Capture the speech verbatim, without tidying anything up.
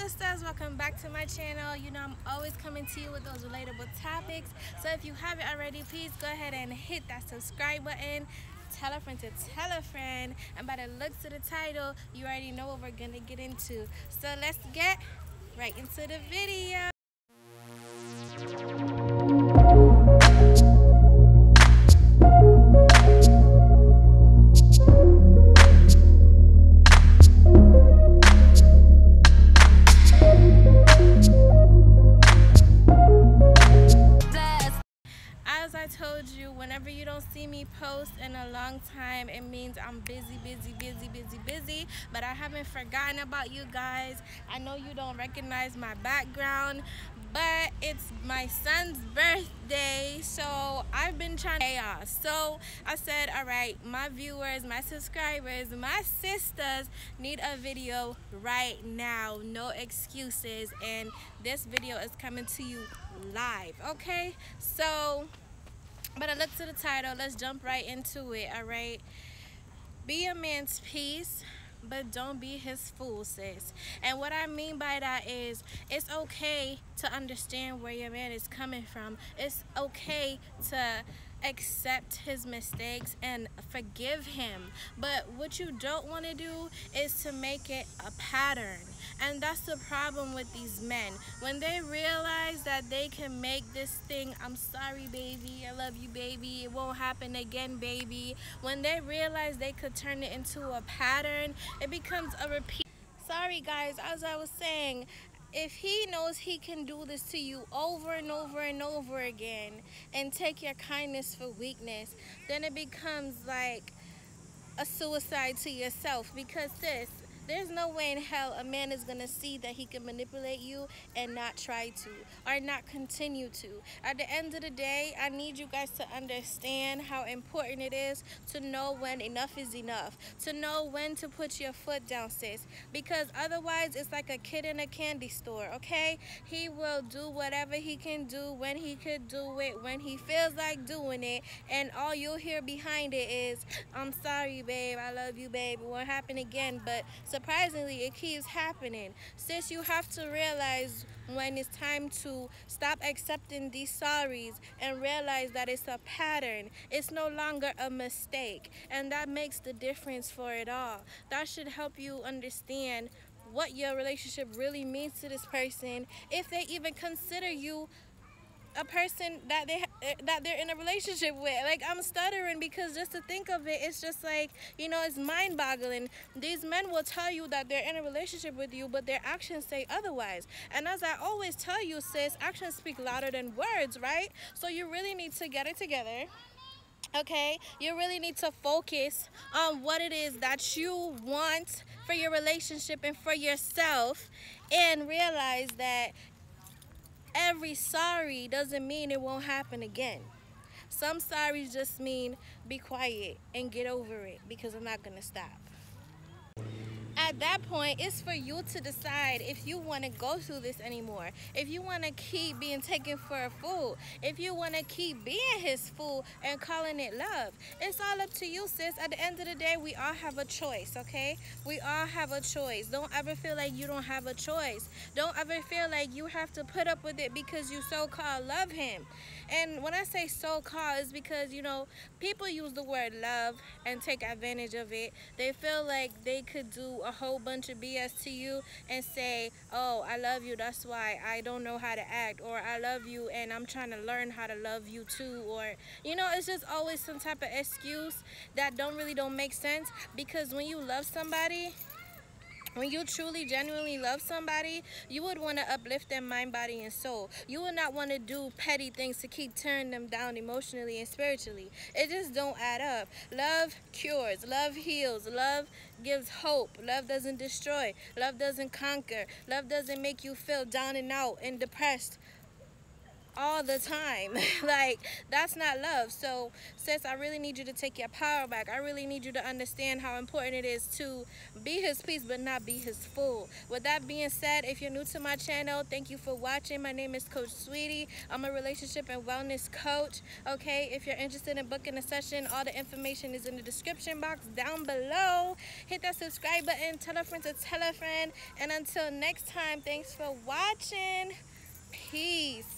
sisters, welcome back to my channel. You know I'm always coming to you with those relatable topics, so if you haven't already, please go ahead and hit that subscribe button. Tell a friend to tell a friend, and by the looks of the title you already know what we're gonna get into, so let's get right into the video. Whenever you don't see me post in a long time, it means I'm busy, busy, busy, busy, busy. But I haven't forgotten about you guys. I know you don't recognize my background, but it's my son's birthday, so I've been trying to chaos. So I said, all right, my viewers, my subscribers, my sisters need a video right now. No excuses. And this video is coming to you live, okay? So... but I look to the title, let's jump right into it, all right? Be a man's peace, but don't be his fool, sis. And what I mean by that is, it's okay to understand where your man is coming from. It's okay to accept his mistakes and forgive him. But what you don't want to do is to make it a pattern. And that's the problem with these men. When they realize that they can make this thing, I'm sorry, baby, I love you, baby, it won't happen again, baby. When they realize they could turn it into a pattern, it becomes a repeat. Sorry, guys, as I was saying, if he knows he can do this to you over and over and over again and take your kindness for weakness, then it becomes like a suicide to yourself. Because sis, there's no way in hell a man is going to see that he can manipulate you and not try to, or not continue to. At the end of the day, I need you guys to understand how important it is to know when enough is enough, to know when to put your foot down, sis, because otherwise it's like a kid in a candy store, okay? He will do whatever he can do, when he could do it, when he feels like doing it, and all you'll hear behind it is, I'm sorry, babe, I love you, babe, it won't happen again, but so surprisingly, it keeps happening. Sis, you have to realize when it's time to stop accepting these sorries and realize that it's a pattern. It's no longer a mistake, and that makes the difference for it all. That should help you understand what your relationship really means to this person, if they even consider you a person that they that they're in a relationship with. Like, I'm stuttering because just to think of it, it's just like, you know, it's mind-boggling. These men will tell you that they're in a relationship with you, but their actions say otherwise. And as I always tell you, sis, actions speak louder than words, right? So you really need to get it together, okay? You really need to focus on what it is that you want for your relationship and for yourself, and realize that every sorry doesn't mean it won't happen again. Some sorries just mean be quiet and get over it, because I'm not gonna stop. At that point, it's for you to decide if you want to go through this anymore, if you want to keep being taken for a fool, if you want to keep being his fool and calling it love. It's all up to you, sis. At the end of the day, we all have a choice, okay? We all have a choice. Don't ever feel like you don't have a choice. Don't ever feel like you have to put up with it because you so-called love him. And when I say so-called, it's because, you know, people use the word love and take advantage of it. They feel like they could do a whole bunch of B S to you and say, oh, I love you, that's why I don't know how to act, or I love you and I'm trying to learn how to love you too, or, you know, it's just always some type of excuse that don't really don't make sense. Because when you love somebody, when you truly, genuinely love somebody, you would want to uplift their mind, body, and soul. You would not want to do petty things to keep tearing them down emotionally and spiritually. It just don't add up. Love cures. Love heals. Love gives hope. Love doesn't destroy. Love doesn't conquer. Love doesn't make you feel down and out and depressed all the time. Like, that's not love. So sis, I really need you to take your power back. I really need you to understand how important it is to be his peace but not be his fool. With that being said, if you're new to my channel, thank you for watching. My name is Coach Sweetie. I'm a relationship and wellness coach. Okay, if you're interested in booking a session, all the information is in the description box down below. Hit that subscribe button, tell a friend to tell a friend, and until next time, thanks for watching. Peace.